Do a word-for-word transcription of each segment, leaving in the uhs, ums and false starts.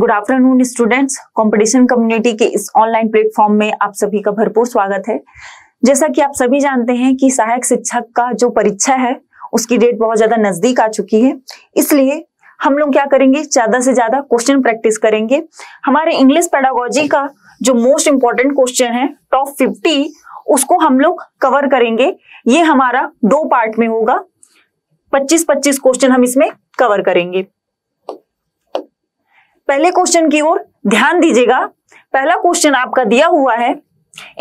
Good afternoon students, competition community के इस online platform में आप सभी का भरपूर स्वागत है। जैसा कि आप सभी जानते हैं कि सहायक शिक्षक का जो परीक्षा है उसकी डेट बहुत ज्यादा नजदीक आ चुकी है, इसलिए हम लोग क्या करेंगे, ज्यादा से ज्यादा क्वेश्चन प्रैक्टिस करेंगे। हमारे इंग्लिश पेडागोजी का जो मोस्ट इम्पोर्टेंट क्वेश्चन है टॉप फिफ्टी, उसको हम लोग कवर करेंगे। ये हमारा दो पार्ट में होगा, पच्चीस पच्चीस क्वेश्चन हम इसमें कवर करेंगे। पहले क्वेश्चन की ओर ध्यान दीजिएगा। पहला क्वेश्चन आपका दिया हुआ है,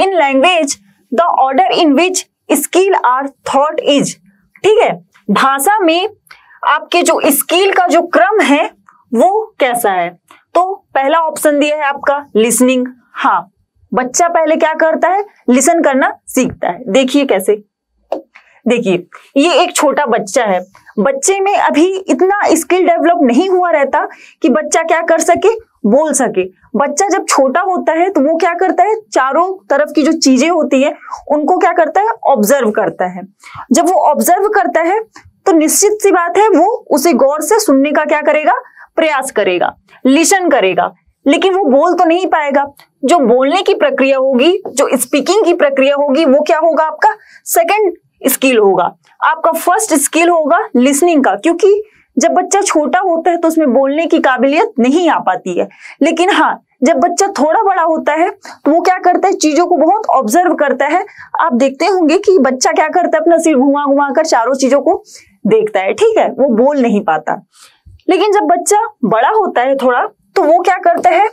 in language the order in which skill are thought is. ठीक है, भाषा में आपके जो स्किल का जो क्रम है वो कैसा है। तो पहला ऑप्शन दिया है आपका लिसनिंग। हाँ, बच्चा पहले क्या करता है, लिसन करना सीखता है। देखिए कैसे, देखिए ये एक छोटा बच्चा है, बच्चे में अभी इतना स्किल डेवलप नहीं हुआ रहता कि बच्चा क्या कर सके, बोल सके। बच्चा जब छोटा होता है तो वो क्या करता है, चारों तरफ की जो चीजें होती है उनको क्या करता है, ऑब्जर्व करता है। जब वो ऑब्जर्व करता है तो निश्चित सी बात है वो उसे गौर से सुनने का क्या करेगा, प्रयास करेगा, लिसन करेगा, लेकिन वो बोल तो नहीं पाएगा। जो बोलने की प्रक्रिया होगी, जो स्पीकिंग की प्रक्रिया होगी, वो क्या होगा, आपका सेकेंड स्किल होगा। आपका फर्स्ट स्किल होगा लिसनिंग का, क्योंकि जब बच्चा छोटा होता है तो उसमें बोलने की काबिलियत नहीं आ पाती है। लेकिन हाँ, जब बच्चा थोड़ा बड़ा होता है तो वो क्या करता है, चीजों को बहुत ऑब्जर्व करता है। आप देखते होंगे कि बच्चा क्या करता है, अपना सिर घुमा घुमा कर चारों चीजों को देखता है। ठीक है, वो बोल नहीं पाता। लेकिन जब बच्चा बड़ा होता है थोड़ा, तो वो क्या करता है,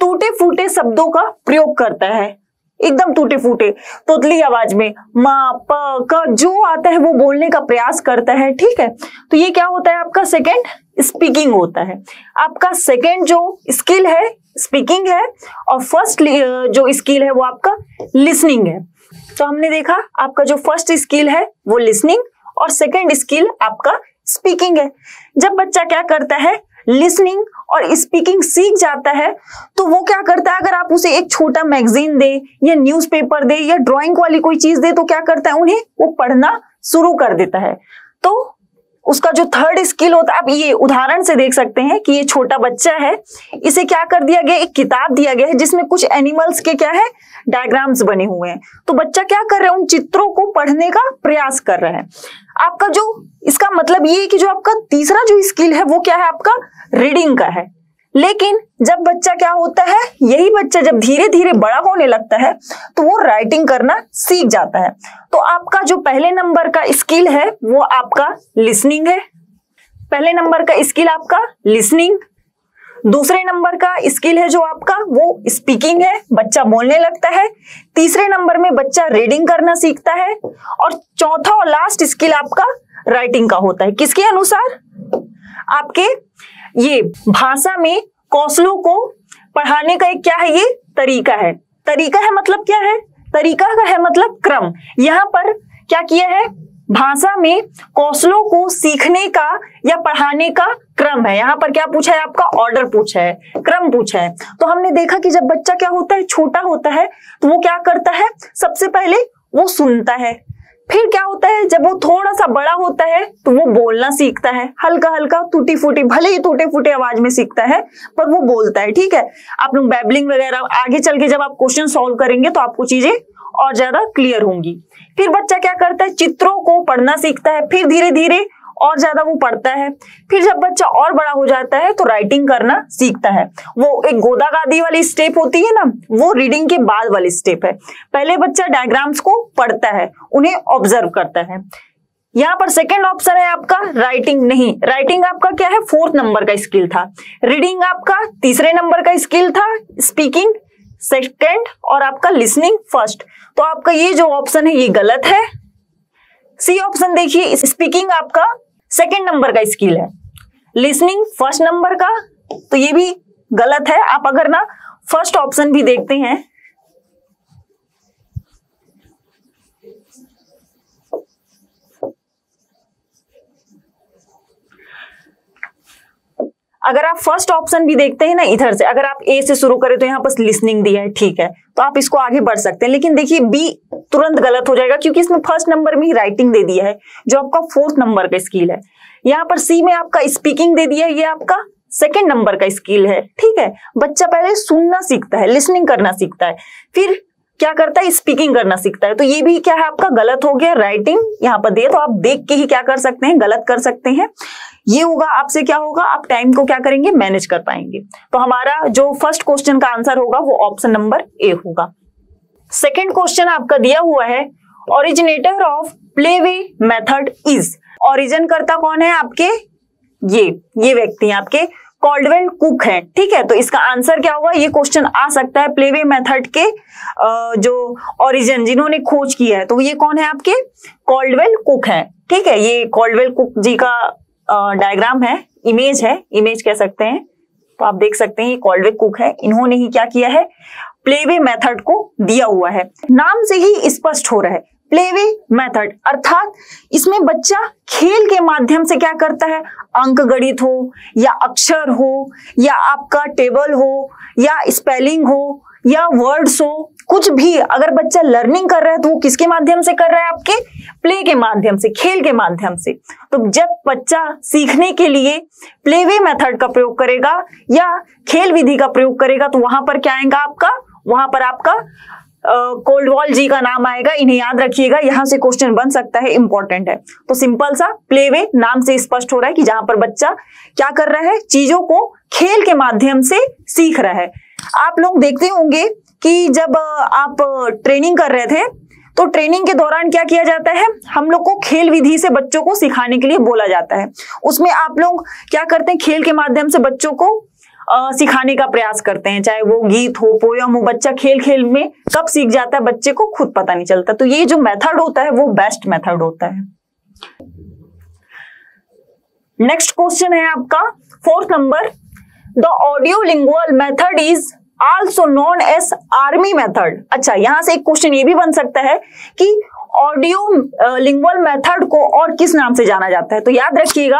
टूटे फूटे शब्दों का प्रयोग करता है, एकदम टूटे फूटे तोतली आवाज में माँ प का जो आता है वो बोलने का प्रयास करता है। ठीक है, तो ये क्या होता है, आपका सेकंड स्पीकिंग होता है। आपका सेकंड जो स्किल है स्पीकिंग है, और फर्स्ट जो स्किल है वो आपका लिसनिंग है। तो हमने देखा आपका जो फर्स्ट स्किल है वो लिसनिंग और सेकेंड स्किल आपका स्पीकिंग है। जब बच्चा क्या करता है, लिसनिंग और स्पीकिंग सीख जाता है तो वो क्या करता है, अगर आप उसे एक छोटा मैगजीन दे या न्यूज़पेपर दे या ड्राइंग वाली कोई चीज दे तो क्या करता है, उन्हें वो पढ़ना शुरू कर देता है। तो उसका जो थर्ड स्किल होता है, आप ये उदाहरण से देख सकते हैं कि ये छोटा बच्चा है, इसे क्या कर दिया गया, एक किताब दिया गया है जिसमें कुछ एनिमल्स के क्या है, डायग्राम्स बने हुए हैं। तो बच्चा क्या कर रहा है, उन चित्रों को पढ़ने का प्रयास कर रहा है। आपका जो, इसका मतलब ये है कि जो आपका तीसरा जो स्किल है वो क्या है, आपका रीडिंग का है। लेकिन जब बच्चा क्या होता है, यही बच्चा जब धीरे धीरे बड़ा होने लगता है तो वो राइटिंग करना सीख जाता है। तो आपका जो पहले नंबर का स्किल है वो आपका लिसनिंग है। पहले नंबर का स्किल आपका लिसनिंग, दूसरे नंबर का स्किल है जो आपका वो स्पीकिंग है, बच्चा बोलने लगता है। तीसरे नंबर में बच्चा रीडिंग करना सीखता है, और चौथा और लास्ट स्किल आपका राइटिंग का होता है। किसके अनुसार, आपके ये भाषा में कौशलों को पढ़ाने का एक क्या है, ये तरीका है। तरीका है मतलब क्या है, तरीका का है मतलब क्रम। यहाँ पर क्या किया है, भाषा में कौशलों को सीखने का या पढ़ाने का क्रम है। यहाँ पर क्या पूछा है, आपका ऑर्डर पूछा है, क्रम पूछा है। तो हमने देखा कि जब बच्चा क्या होता है, छोटा होता है, तो वो क्या करता है, सबसे पहले वो सुनता है। फिर क्या होता है, जब वो थोड़ा सा बड़ा होता है तो वो बोलना सीखता है, हल्का हल्का टूटी फूटी, भले ही टूटे फूटे आवाज में सीखता है, पर वो बोलता है। ठीक है, आप लोग बैबलिंग वगैरह, आगे चल के जब आप क्वेश्चन सॉल्व करेंगे तो आपको चीजें और ज्यादा क्लियर होंगी। फिर बच्चा क्या करता है, चित्रों को पढ़ना सीखता है, फिर धीरे धीरे और ज्यादा वो पढ़ता है। फिर जब बच्चा और बड़ा हो जाता है तो राइटिंग करना सीखता है। वो एक गोदागादी वाली स्टेप होती है ना, वो रीडिंग के बाद वाली स्टेप है। पहले बच्चा डायग्राम्स को पढ़ता है, उन्हें ऑब्जर्व करता है। यहाँ पर सेकेंड ऑप्शन है आपका राइटिंग। नहीं, राइटिंग आपका क्या है, फोर्थ नंबर का स्किल था। रीडिंग आपका तीसरे नंबर का स्किल था, स्पीकिंग सेकेंड, और आपका लिसनिंग फर्स्ट। तो आपका ये जो ऑप्शन है ये गलत है। सी ऑप्शन देखिए, स्पीकिंग आपका सेकेंड नंबर का स्किल है, लिसनिंग फर्स्ट नंबर का, तो ये भी गलत है। आप अगर ना फर्स्ट ऑप्शन भी देखते हैं, अगर आप फर्स्ट ऑप्शन भी देखते हैं ना इधर से, अगर आप ए से शुरू करें तो यहाँ पर लिसनिंग दिया है, ठीक है, तो आप इसको आगे बढ़ सकते हैं। लेकिन देखिए बी तुरंत गलत हो जाएगा, क्योंकि इसमें फर्स्ट नंबर में ही राइटिंग दे दिया है जो आपका फोर्थ नंबर का स्किल है। यहाँ पर सी में आपका स्पीकिंग दे दिया है, ये आपका सेकेंड नंबर का स्किल है। ठीक है, बच्चा पहले सुनना सीखता है, लिसनिंग करना सीखता है, फिर क्या करता है, स्पीकिंग करना सीखता है। तो ये भी क्या है आपका गलत हो गया, राइटिंग यहाँ पर दे तो आप देख के ही क्या कर सकते हैं, गलत कर सकते हैं। ये होगा आपसे क्या होगा, आप टाइम को क्या करेंगे, मैनेज कर पाएंगे। तो हमारा जो फर्स्ट क्वेश्चन का आंसर होगा वो ऑप्शन नंबर ए होगा। सेकेंड क्वेश्चन आपका दिया हुआ है, originator of playway method is, origin करता कौन है आपके, ये ये व्यक्ति आपके कॉल्डवेल कुक है। ठीक है, तो इसका आंसर क्या होगा, ये क्वेश्चन आ सकता है प्लेवे मेथड के जो ओरिजिन जिन्होंने खोज किया है, तो ये कौन है आपके, कॉल्डवेल कुक है। ठीक है, ये कॉल्डवेल कुक जी का डायग्राम है, इमेज है, इमेज कह सकते हैं। तो आप देख सकते हैं ये कॉल्डवेल कुक है, इन्होंने ही क्या किया है, प्लेवे मेथड को दिया हुआ है। नाम से ही स्पष्ट हो रहा है प्लेवे मेथड, अर्थात इसमें बच्चा खेल के माध्यम से क्या करता है, अंकगणित हो या अक्षर हो या आपका टेबल हो या स्पेलिंग हो या वर्ड्स हो, कुछ भी अगर बच्चा लर्निंग कर रहा है तो वो किसके माध्यम से कर रहा है, आपके प्ले के माध्यम से, खेल के माध्यम से। तो जब बच्चा सीखने के लिए प्लेवे मेथड का प्रयोग करेगा या खेल विधि का प्रयोग करेगा तो वहां पर क्या आएगा आपका, वहां पर आपका कोल्डवॉल जी का नाम आएगा। इन्हें याद रखिएगा, यहाँ से क्वेश्चन बन सकता है, इंपॉर्टेंट है। तो सिंपल सा प्लेवे नाम से स्पष्ट हो रहा है कि जहां पर बच्चा क्या कर रहा है, चीजों को खेल के माध्यम से सीख रहा है। आप लोग देखते होंगे कि जब आप ट्रेनिंग कर रहे थे तो ट्रेनिंग के दौरान क्या किया जाता है, हम लोग को खेल विधि से बच्चों को सिखाने के लिए बोला जाता है। उसमें आप लोग क्या करते हैं, खेल के माध्यम से बच्चों को आ, सिखाने का प्रयास करते हैं, चाहे वो गीत हो, पोयम हो। बच्चा खेल खेल में कब सीख जाता है बच्चे को खुद पता नहीं चलता। तो ये जो मेथड होता है वो बेस्ट मेथड होता है। नेक्स्ट क्वेश्चन है आपका fourth number, the audio lingual method is also known as army method. अच्छा, यहां से एक क्वेश्चन ये भी बन सकता है कि ऑडियो लिंगुअल मेथड को और किस नाम से जाना जाता है। तो याद रखिएगा,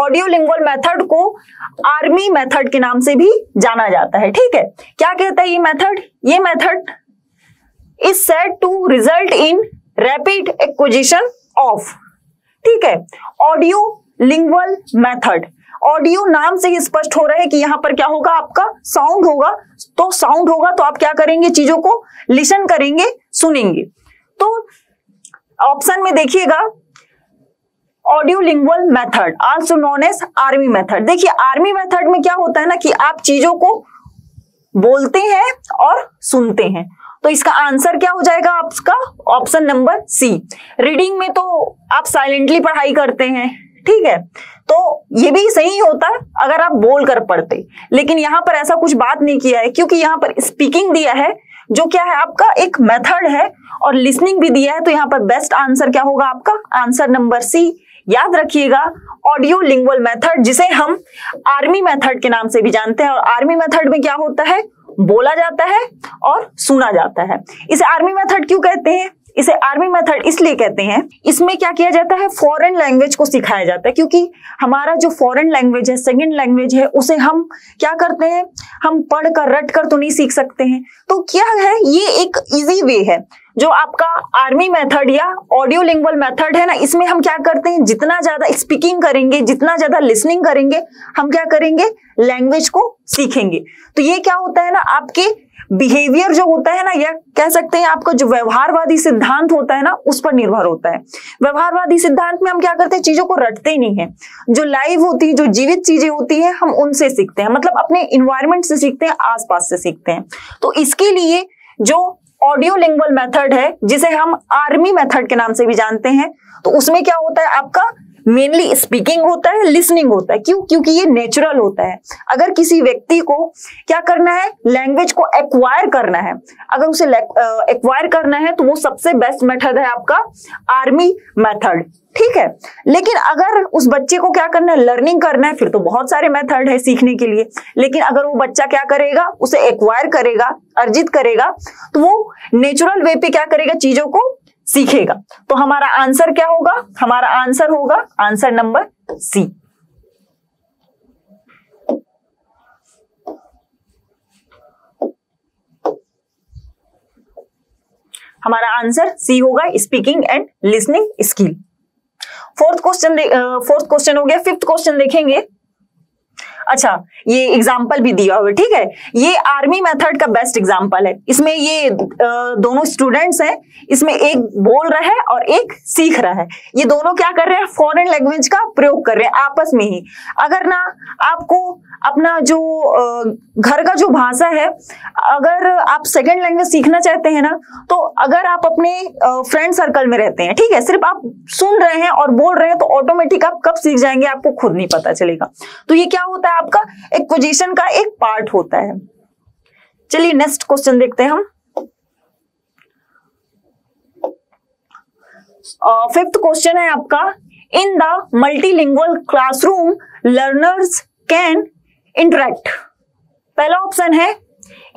ऑडियो लिंगुअल मेथड को आर्मी मेथड के नाम से भी जाना जाता है। ठीक है, क्या कहता है ये मेथड, ये method is said to result in rapid acquisition of. ठीक है, ऑडियो लिंगुअल मेथड, ऑडियो नाम से ही स्पष्ट हो रहा है कि यहाँ पर क्या होगा आपका, साउंड होगा। तो साउंड होगा तो आप क्या करेंगे, चीजों को लिसन करेंगे, सुनेंगे। तो ऑप्शन में देखिएगा, audio lingual method also known as army method. देखिए आर्मी मेथड में क्या होता है ना कि आप चीजों को बोलते हैं और सुनते हैं। तो इसका आंसर क्या हो जाएगा आपका, ऑप्शन नंबर सी। रीडिंग में तो आप साइलेंटली पढ़ाई करते हैं, ठीक है, तो ये भी सही होता अगर आप बोल कर पढ़ते, लेकिन यहाँ पर ऐसा कुछ बात नहीं किया है क्योंकि यहाँ पर स्पीकिंग दिया है जो क्या है आपका एक मेथड है, और लिसनिंग भी दिया है। तो यहाँ पर बेस्ट आंसर क्या होगा आपका, आंसर नंबर सी। याद रखिएगा, ऑडियो लिंगुअल मेथड जिसे हम आर्मी मेथड के नाम से भी जानते हैं, और आर्मी मेथड में क्या होता है, बोला जाता है और सुना जाता है। इसे आर्मी मेथड क्यों कहते हैं, इसे आर्मी मेथड इसलिए कहते हैं, इसमें क्या किया जाता है, फॉरेन लैंग्वेज को सिखाया जाता है, क्योंकि हमारा जो फॉरेन लैंग्वेज है, सेकंड लैंग्वेज है, उसे हम क्या करते हैं, हम पढ़ कर रट कर तो नहीं सीख सकते हैं। तो क्या है, ये एक इजी वे है जो आपका आर्मी मेथड या ऑडियो लिंगुअल मेथड है ना, इसमें हम क्या करते हैं, जितना ज्यादा स्पीकिंग करेंगे, जितना ज्यादा लिसनिंग करेंगे, हम क्या करेंगे, लैंग्वेज को सीखेंगे। तो ये क्या होता है ना, आपके बिहेवियर जो होता है ना, या कह सकते हैं आपका जो व्यवहारवादी सिद्धांत होता है ना, उस पर निर्भर होता है। व्यवहारवादी सिद्धांत में हम क्या करते हैं, चीजों को रटते ही नहीं है, जो लाइव होती है, जो जीवित चीजें होती है, हम उनसे सीखते हैं, मतलब अपने इन्वायरमेंट से सीखते हैं, आसपास से सीखते हैं। तो इसके लिए जो ऑडियो लिंगुअल मेथड है जिसे हम आर्मी मेथड के नाम से भी जानते हैं, तो उसमें क्या होता है आपका, मेनली स्पीकिंग होता है, लिसनिंग होता है। क्यों, क्योंकि ये नेचुरल होता है। अगर किसी व्यक्ति को क्या करना है, लैंग्वेज को एक्वायर करना है, अगर उसे एक्वायर करना है तो वो सबसे बेस्ट मेथड है आपका आर्मी मेथड। ठीक है, लेकिन अगर उस बच्चे को क्या करना है, लर्निंग करना है, फिर तो बहुत सारे मेथड है सीखने के लिए। लेकिन अगर वो बच्चा क्या करेगा, उसे एक्वायर करेगा, अर्जित करेगा, तो वो नेचुरल वे पे क्या करेगा, चीजों को सीखेगा। तो हमारा आंसर क्या होगा, हमारा आंसर होगा आंसर नंबर सी। हमारा आंसर सी होगा, speaking and listening skill. Fourth question fourth question हो गया। फिफ्थ क्वेश्चन देखेंगे, अच्छा ये एग्जाम्पल भी दिया हुआ, ठीक है, ये आर्मी मेथड का बेस्ट एग्जाम्पल है। इसमें ये दोनों स्टूडेंट्स हैं, इसमें एक बोल रहा है और एक सीख रहा है। ये दोनों क्या कर रहे हैं, फॉरेन लैंग्वेज का प्रयोग कर रहे हैं आपस में ही। अगर ना आपको अपना जो घर का जो भाषा है, अगर आप सेकेंड लैंग्वेज सीखना चाहते हैं ना, तो अगर आप अपने फ्रेंड सर्कल में रहते हैं, ठीक है, सिर्फ आप सुन रहे हैं और बोल रहे हैं, तो ऑटोमेटिक आप कब सीख जाएंगे आपको खुद नहीं पता चलेगा। तो ये क्या होता है, आपका एक्विजिशन का एक पार्ट होता है। चलिए नेक्स्ट क्वेश्चन देखते हैं हम। फिफ्थ क्वेश्चन है आपका, in the multilingual classroom learners can interact. पहला ऑप्शन है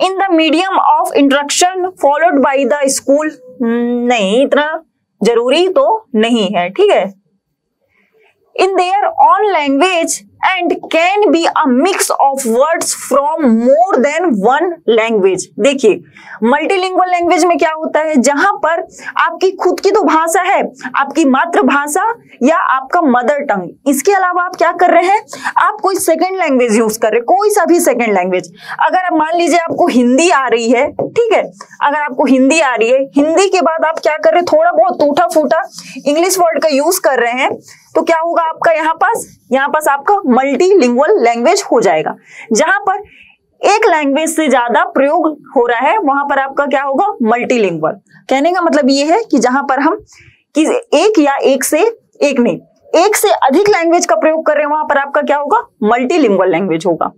in the medium of interaction followed by the school, नहीं इतना जरूरी तो नहीं है, ठीक है। In there on language and can be a mix of words from more than one language. देखिए मल्टीलिंगुअल लैंग्वेज में क्या होता है, जहां पर आपकी खुद की तो भाषा है, आपकी मातृभाषा या आपका मदर टंग, इसके अलावा आप क्या कर रहे हैं, आप कोई सेकेंड लैंग्वेज यूज कर रहे हैं, कोई सा भी सेकेंड लैंग्वेज। अगर आप मान लीजिए आपको हिंदी आ रही है, ठीक है, अगर आपको हिंदी आ रही है, हिंदी के बाद आप क्या कर रहे हैं, थोड़ा बहुत टूटा फूटा इंग्लिश वर्ड का यूज कर रहे हैं, तो क्या होगा आपका यहाँ पास, यहाँ पास आपका मल्टीलिंगुअल लैंग्वेज हो जाएगा। जहां पर एक लैंग्वेज से ज्यादा प्रयोग हो रहा है वहां पर आपका क्या होगा, मल्टीलिंगुअल। कहने का मतलब ये है कि जहां पर हम कि एक या एक से एक नहीं, एक से अधिक लैंग्वेज का प्रयोग कर रहे हैं, वहां पर आपका क्या होगा, मल्टीलिंगुअल लैंग्वेज होगा।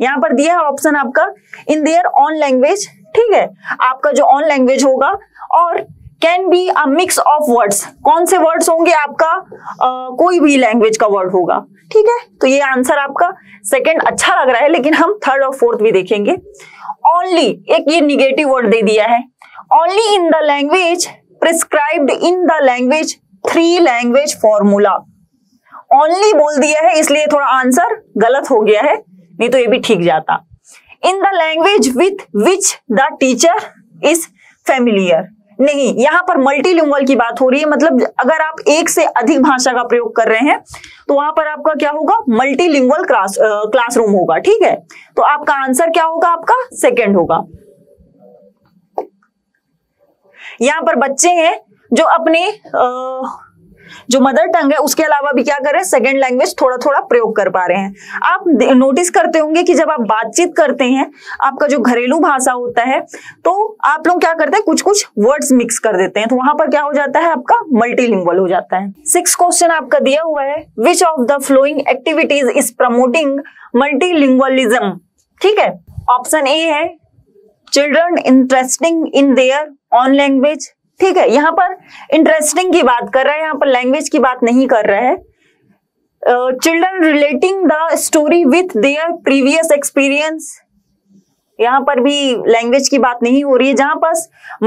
यहाँ पर दिया है ऑप्शन आपका इन देयर ऑन लैंग्वेज, ठीक है, आपका जो ऑन लैंग्वेज होगा, और can be a mix of words, कौन से वर्ड्स होंगे, आपका आ, कोई भी लैंग्वेज का वर्ड होगा, ठीक है। तो ये आंसर आपका सेकंड अच्छा लग रहा है, लेकिन हम थर्ड और फोर्थ भी देखेंगे। ओनली, एक ये निगेटिव वर्ड दे दिया है, only in the language prescribed in the language three language formula. Only बोल दिया है इसलिए थोड़ा आंसर गलत हो गया है, नहीं तो ये भी ठीक जाता। In the language with which the teacher is familiar, नहीं, यहाँ पर मल्टीलिंगुअल की बात हो रही है, मतलब अगर आप एक से अधिक भाषा का प्रयोग कर रहे हैं तो वहां पर आपका क्या होगा, मल्टीलिंगुअल क्लास क्लासरूम होगा, ठीक है। तो आपका आंसर क्या होगा, आपका सेकंड होगा। यहाँ पर बच्चे हैं जो अपने आ, जो मदर टंग है उसके अलावा भी क्या कर रहे हैं, सेकेंड लैंग्वेज थोड़ा थोड़ा प्रयोग कर पा रहे हैं। आप नोटिस करते होंगे कि जब आप बातचीत करते हैं, आपका जो घरेलू भाषा होता है, तो आप लोग क्या करते हैं, कुछ कुछ वर्ड्स मिक्स कर देते हैं, तो वहां पर क्या हो जाता है, आपका मल्टीलिंगुअल हो जाता है। सिक्स क्वेश्चन आपका दिया हुआ है, which of the following activities is promoting multilingualism, ठीक है। ऑप्शन ए है children interesting in there on language, ठीक है, यहाँ पर इंटरेस्टिंग की बात कर रहा है, यहाँ पर लैंग्वेज की बात नहीं कर रहा है। Children relating the story with their previous experience, यहाँ पर भी लैंग्वेज की बात नहीं हो रही है। जहां पर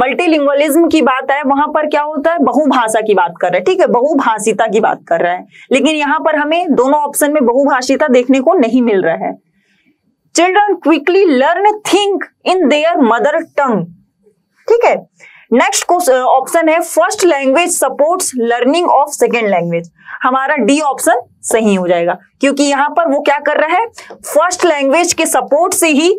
मल्टीलिंगुअलिज्म की बात है वहां पर क्या होता है, बहुभाषा की बात कर रहा है, ठीक है, बहुभाषिता की बात कर रहा है, लेकिन यहाँ पर हमें दोनों ऑप्शन में बहुभाषिता देखने को नहीं मिल रहा है। Children quickly learn think in their mother tongue, ठीक है। नेक्स्ट ऑप्शन है first language supports learning of second language, हमारा डी ऑप्शन सही हो जाएगा, क्योंकि यहाँ पर वो क्या कर रहा है, फर्स्ट लैंग्वेज के सपोर्ट से ही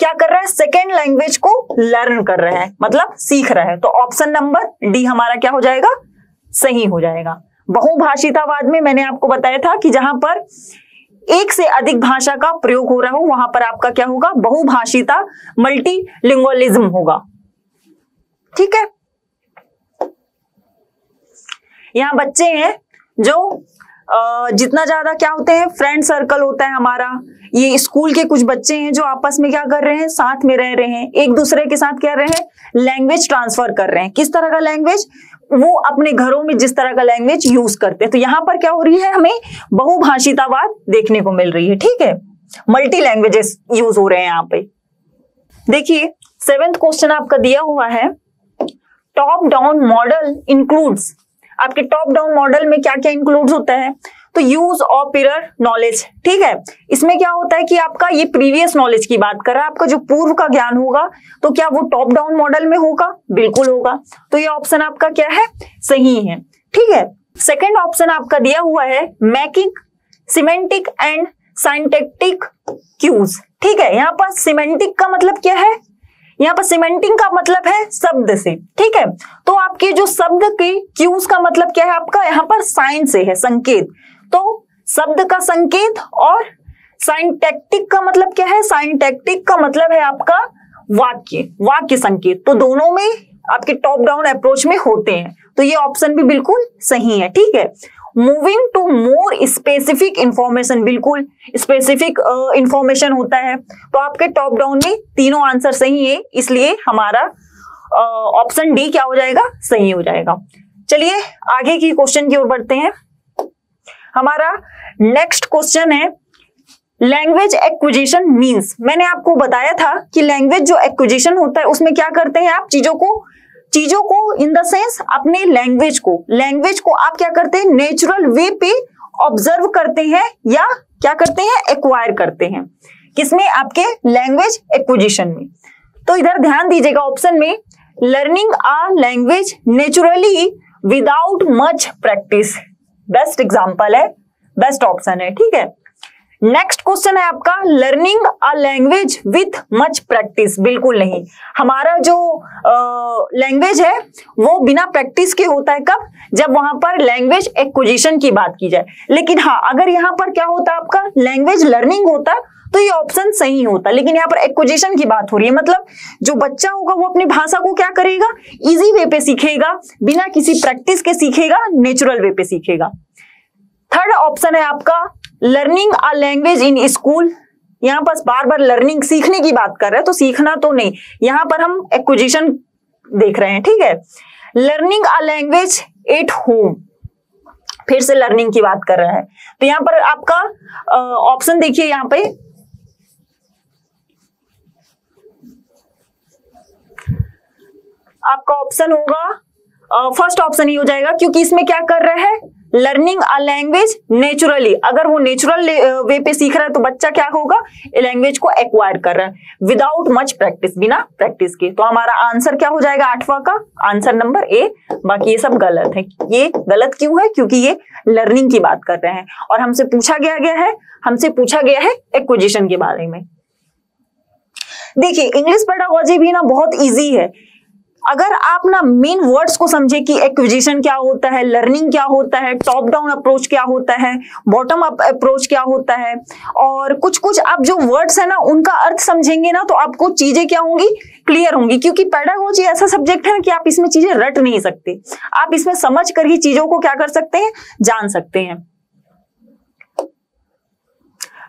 क्या कर रहा है, सेकेंड लैंग्वेज को लर्न कर रहा है, मतलब सीख रहा है। तो ऑप्शन नंबर डी हमारा क्या हो जाएगा, सही हो जाएगा। बहुभाषितावाद में मैंने आपको बताया था कि जहां पर एक से अधिक भाषा का प्रयोग हो रहा हो वहां पर आपका क्या होगा, बहुभाषिता मल्टीलिंगुअलिज्म होगा, ठीक है। यहाँ बच्चे हैं जो जितना ज्यादा क्या होते हैं, फ्रेंड सर्कल होता है हमारा, ये स्कूल के कुछ बच्चे हैं जो आपस में क्या कर रहे हैं, साथ में रह रहे हैं, एक दूसरे के साथ क्या रहे हैं, लैंग्वेज ट्रांसफर कर रहे हैं। किस तरह का लैंग्वेज, वो अपने घरों में जिस तरह का लैंग्वेज यूज करते हैं। तो यहाँ पर क्या हो रही है, हमें बहुभाषितावाद देखने को मिल रही है, ठीक है, मल्टी लैंग्वेजेस यूज हो रहे हैं यहाँ पे। देखिए सेवेंथ क्वेश्चन आपका दिया हुआ है, टॉप डाउन मॉडल इंक्लूड्स, आपके टॉप डाउन मॉडल में क्या क्या इंक्लूड्स होता है, तो यूज ऑफ पीयर नॉलेज, ठीक है। इसमें क्या होता है कि आपका ये प्रीवियस नॉलेज की बात कर रहा है, आपका जो पूर्व का ज्ञान होगा, तो क्या वो टॉप डाउन मॉडल में होगा, बिल्कुल होगा। तो ये ऑप्शन आपका क्या है, सही है, ठीक है। सेकेंड ऑप्शन आपका दिया हुआ है making semantic and syntactic cues. ठीक है, यहाँ पर सिमेंटिक का मतलब क्या है? यहाँ पर सिमेंटिंग का मतलब है शब्द से। ठीक है, तो आपके जो शब्द के क्यूज का मतलब क्या है आपका? यहाँ पर साइन से है, संकेत। तो शब्द का संकेत, और सिंटैक्टिक का मतलब क्या है? सिंटैक्टिक का मतलब है आपका वाक्य, वाक्य संकेत। तो दोनों में आपके टॉप डाउन अप्रोच में होते हैं, तो ये ऑप्शन भी बिल्कुल सही है। ठीक है, moving to more specific information, बिल्कुल स्पेसिफिक इंफॉर्मेशन होता है। तो आपके टॉप डाउन में तीनों आंसर सही है, इसलिए हमारा ऑप्शन uh, डी क्या हो जाएगा? सही हो जाएगा। चलिए आगे की क्वेश्चन की ओर बढ़ते हैं। हमारा नेक्स्ट क्वेश्चन है लैंग्वेज एक्विजिशन मींस। मैंने आपको बताया था कि लैंग्वेज जो एक्विजिशन होता है उसमें क्या करते हैं आप? चीजों को चीजों को इन द सेंस अपने लैंग्वेज को लैंग्वेज को आप क्या करते हैं? नेचुरल वे पे ऑब्जर्व करते हैं या क्या करते हैं? एक्वायर करते हैं। किसमें? आपके लैंग्वेज एक्विजिशन में। तो इधर ध्यान दीजिएगा ऑप्शन में, learning a language naturally without much practice, best example है, बेस्ट ऑप्शन है। ठीक है, नेक्स्ट क्वेश्चन है आपका learning a language with much practice. बिल्कुल नहीं, हमारा जो लैंग्वेज है वो बिना प्रैक्टिस के होता है। कब? जब वहां पर लैंग्वेज एक्विजिशन की बात की जाए। लेकिन हाँ, अगर यहाँ पर क्या होता है आपका लैंग्वेज लर्निंग होता तो ये ऑप्शन सही होता, लेकिन यहाँ पर एक्विजिशन की बात हो रही है। मतलब जो बच्चा होगा वो अपनी भाषा को क्या करेगा? इजी वे पे सीखेगा, बिना किसी प्रैक्टिस के सीखेगा, नेचुरल वे पे सीखेगा। थर्ड ऑप्शन है आपका learning a language in school. यहाँ पर बार बार लर्निंग, सीखने की बात कर रहे हैं, तो सीखना तो नहीं, यहाँ पर हम एक्विजिशन देख रहे हैं। ठीक है, learning a language at home, फिर से लर्निंग की बात कर रहे हैं। तो यहाँ पर आपका ऑप्शन देखिए, यहाँ पे आपका ऑप्शन होगा, फर्स्ट ऑप्शन ही हो जाएगा, क्योंकि इसमें क्या कर रहे हैं? Learning a language naturally. अगर वो नेचुरल वे पे सीख रहा है तो बच्चा क्या होगा? लैंग्वेज को एक्वायर कर रहा है विदाउट मच प्रैक्टिस, बिना प्रैक्टिस के। तो हमारा आंसर क्या हो जाएगा? आठवां का आंसर नंबर ए। बाकी ये सब गलत है। ये गलत क्यों है? क्योंकि ये लर्निंग की बात कर रहे हैं और हमसे पूछा गया गया है हमसे पूछा गया है एक्विजिशन के बारे में। देखिए, इंग्लिश पेडागॉजी भी ना बहुत ईजी है। अगर आप ना मेन वर्ड्स को समझे कि एक्विजिशन क्या होता है, लर्निंग क्या होता है, टॉप डाउन अप्रोच क्या होता है, बॉटम अप अप्रोच क्या होता है, और कुछ कुछ आप जो वर्ड्स है ना उनका अर्थ समझेंगे ना, तो आपको चीजें क्या होंगी? क्लियर होंगी। क्योंकि पेडागॉजी ऐसा सब्जेक्ट है ना कि आप इसमें चीजें रट नहीं सकते, आप इसमें समझ कर ही चीजों को क्या कर सकते हैं? जान सकते हैं।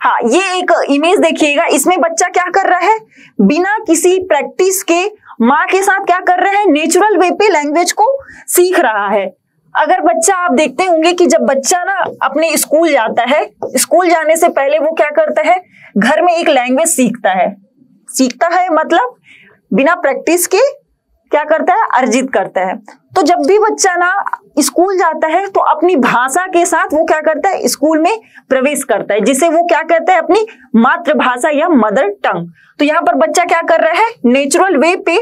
हाँ, ये एक इमेज देखिएगा, इसमें बच्चा क्या कर रहा है? बिना किसी प्रैक्टिस के माँ के साथ क्या कर रहा है? नेचुरल वे पे लैंग्वेज को सीख रहा है। अगर बच्चा, आप देखते होंगे कि जब बच्चा ना अपने स्कूल जाता है, स्कूल जाने से पहले वो क्या करता है? घर में एक लैंग्वेज सीखता है, सीखता है मतलब बिना प्रैक्टिस के क्या करता है? अर्जित करता है। तो जब भी बच्चा ना स्कूल जाता है तो अपनी भाषा के साथ वो क्या करता है? स्कूल में प्रवेश करता है, जिसे वो क्या कहता है? अपनी मातृभाषा या मदर टंग। तो यहाँ पर बच्चा क्या कर रहा है? नेचुरल वे पे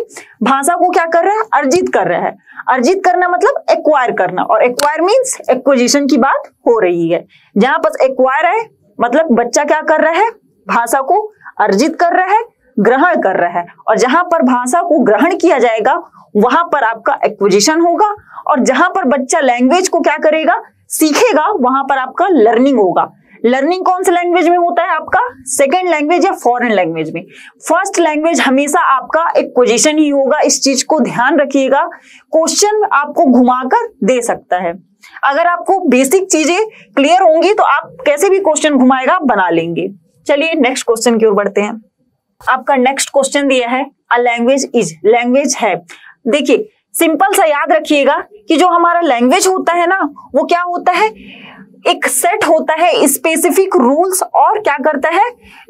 भाषा को क्या कर रहा है? अर्जित कर रहा है। अर्जित करना मतलब एक्वायर करना, और एक्वायर मीन्स एक्विजिशन की बात हो रही है। जहां पर एक्वायर है मतलब बच्चा क्या कर रहा है? भाषा को अर्जित कर रहा है, ग्रहण कर रहा है। और जहां पर भाषा को ग्रहण किया जाएगा वहां पर आपका एक्विजिशन होगा, और जहां पर बच्चा लैंग्वेज को क्या करेगा? सीखेगा, वहां पर आपका लर्निंग होगा। लर्निंग कौन से लैंग्वेज में होता है? आपका सेकंड लैंग्वेज या फॉरेन लैंग्वेज में। फर्स्ट लैंग्वेज हमेशा आपका एक्विजिशन ही होगा, इस चीज को ध्यान रखिएगा। क्वेश्चन आपको घुमाकर दे सकता है, अगर आपको बेसिक चीजें क्लियर होंगी तो आप कैसे भी क्वेश्चन घुमाएगा बना लेंगे। चलिए नेक्स्ट क्वेश्चन की ओर बढ़ते हैं। आपका नेक्स्ट क्वेश्चन दिया है अ लैंग्वेज इज, लैंग्वेज है। देखिए, सिंपल सा याद रखिएगा कि जो हमारा लैंग्वेज होता है ना वो क्या होता है? एक सेट होता है स्पेसिफिक रूल्स, और क्या करता है?